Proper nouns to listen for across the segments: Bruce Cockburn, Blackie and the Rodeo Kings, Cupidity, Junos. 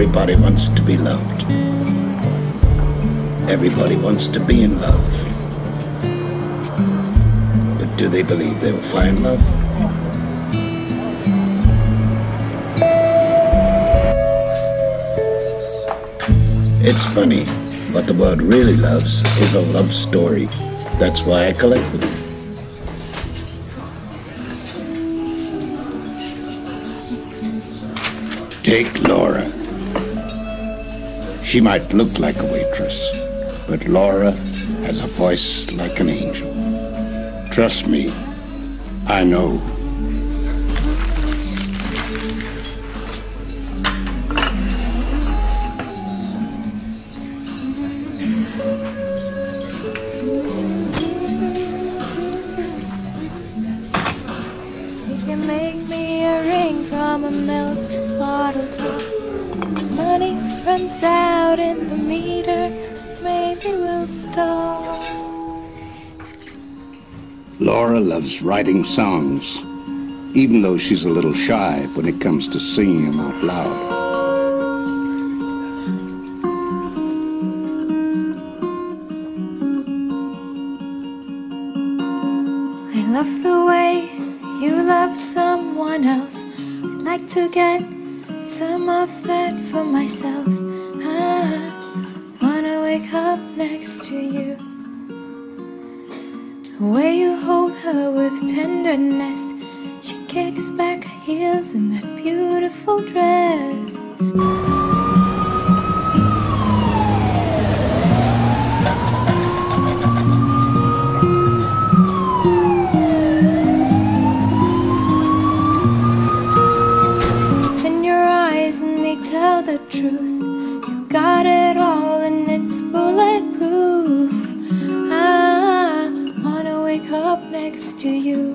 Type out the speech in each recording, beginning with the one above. Everybody wants to be loved. Everybody wants to be in love. But do they believe they'll find love? It's funny, what the world really loves is a love story. That's why I collect them. Take Laura. She might look like a waitress, but Laura has a voice like an angel. Trust me, I know. You can make me a ring from a milk bottle top. Money runs out in the meter, maybe we'll stop. Laura loves writing songs, even though she's a little shy when it comes to singing them out loud. I love the way you love someone else. I'd like to get some of that for myself. I wanna wake up next to you. The way you hold her with tenderness, she kicks back heels in that beautiful dress. Tell the truth, you got it all and it's bulletproof. I wanna wake up next to you.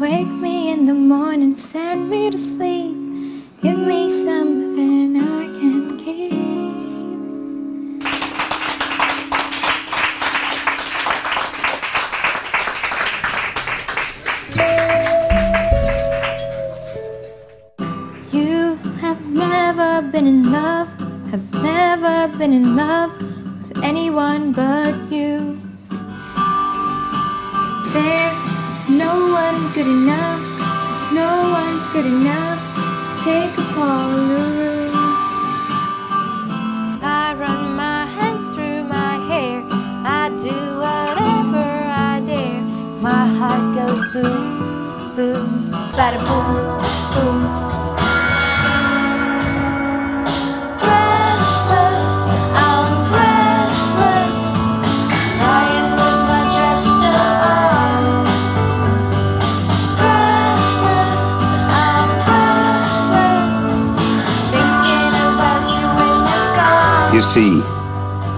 Wake me in the morning, send me to sleep. Give me something I can keep. Been in love, have never been in love with anyone but you. There's no one good enough, no one's good enough. Take a Polaroid. I run my hands through my hair, I do whatever I dare. My heart goes boom, boom, bada boom, boom. You see,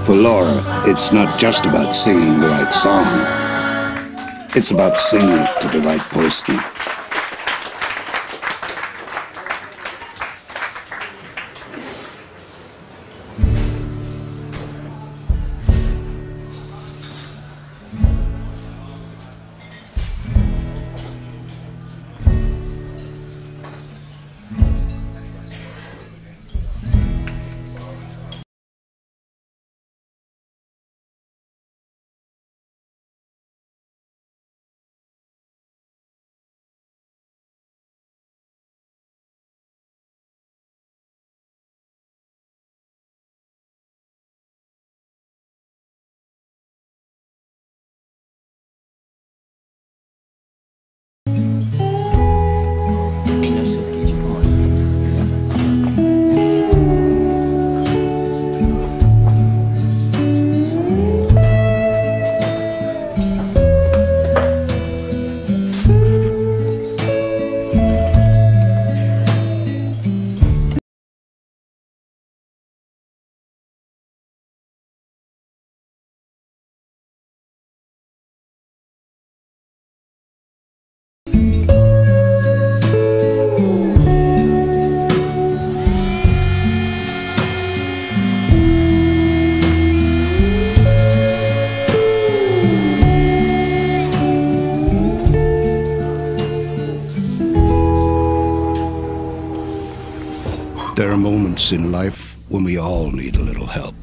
for Laura, it's not just about singing the right song. It's about singing it to the right person. moments in life when we all need a little help.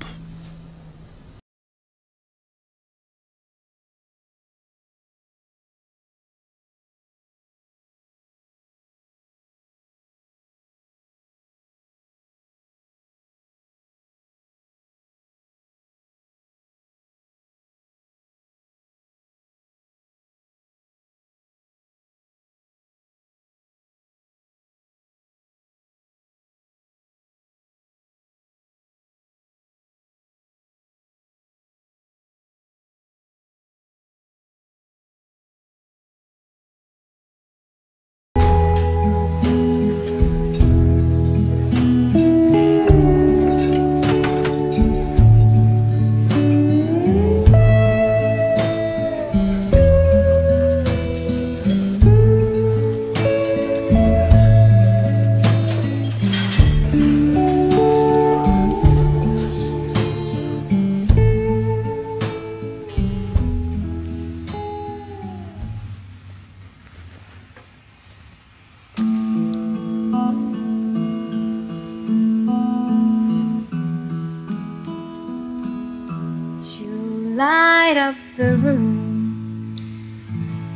Light up the room,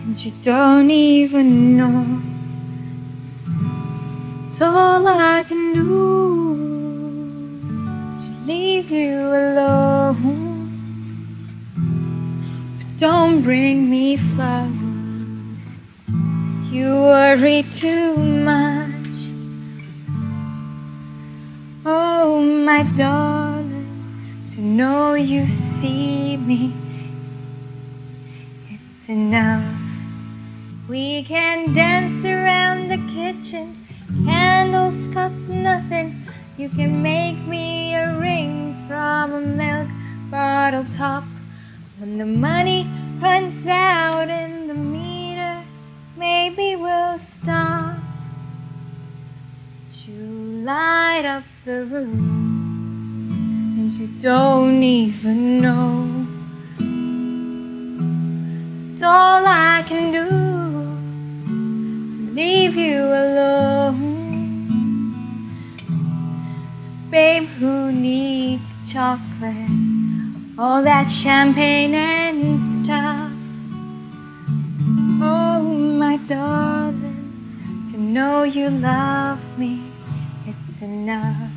and you don't even know. It's all I can do to leave you alone. But don't bring me flowers, you worry too much. Oh, my darling, to know you see me, it's enough. We can dance around the kitchen, candles cost nothing. You can make me a ring from a milk bottle top. When the money runs out in the meter, maybe we'll stop. You light up the room, you don't even know. It's all I can do to leave you alone. So babe, who needs chocolate, all that champagne and stuff? Oh, my darling, to know you love me, it's enough.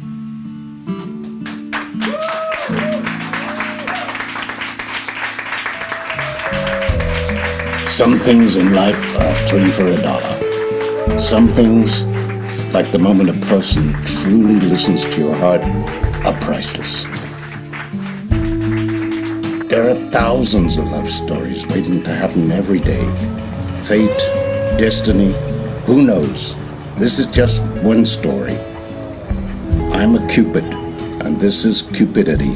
Some things in life are $3 for $1. Some things, like the moment a person truly listens to your heart, are priceless. There are thousands of love stories waiting to happen every day. Fate, destiny, who knows? This is just one story. I'm a Cupid, and this is Cupidity.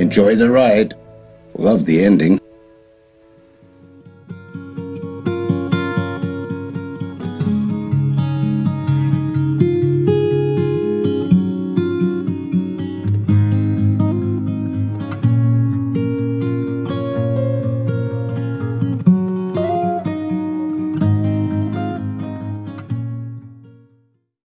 Enjoy the ride. Love the ending.